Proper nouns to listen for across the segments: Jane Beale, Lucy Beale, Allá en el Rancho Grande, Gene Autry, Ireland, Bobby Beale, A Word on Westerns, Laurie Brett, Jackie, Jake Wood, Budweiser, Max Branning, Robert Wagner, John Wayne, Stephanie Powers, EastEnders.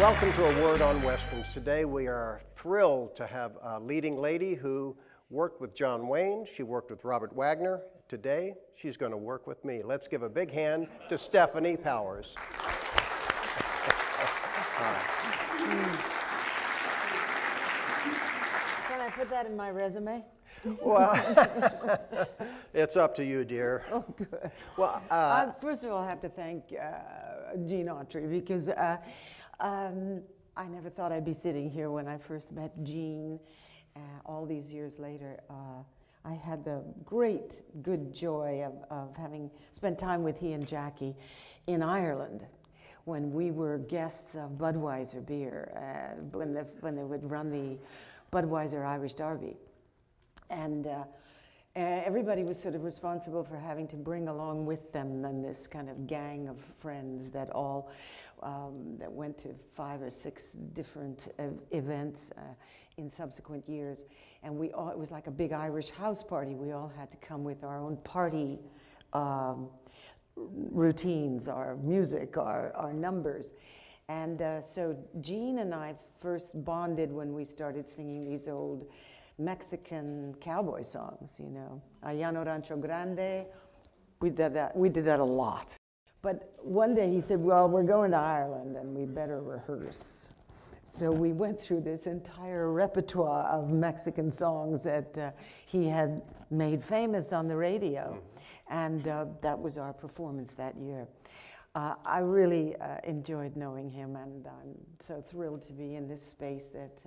Welcome to A Word on Westerns. Today we are thrilled to have a leading lady who worked with John Wayne. She worked with Robert Wagner. Today she's going to work with me. Let's give a big hand to Stephanie Powers. Can I put that in my resume? Well, it's up to you, dear. Oh, good. Well, first of all, I have to thank Gene Autry, because I never thought I'd be sitting here when I first met Gene. All these years later, I had the good joy of having spent time with he and Jackie in Ireland, when we were guests of Budweiser beer, when they would run the Budweiser Irish Derby. And everybody was sort of responsible for having to bring along with them then this kind of gang of friends that all that went to 5 or 6 different events in subsequent years. And we all, it was like a big Irish house party. We all had to come with our own party routines, our music, our numbers. And so Gene and I first bonded when we started singing these old Mexican cowboy songs, you know, Allá en el Rancho Grande. We did that a lot. But one day he said, well, we're going to Ireland and we better rehearse. So we went through this entire repertoire of Mexican songs that he had made famous on the radio. And that was our performance that year. I really enjoyed knowing him, and I'm so thrilled to be in this space that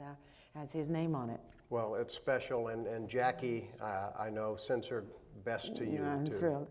has his name on it. Well, it's special, and Jackie, I know, sends her best to you, too. I'm thrilled.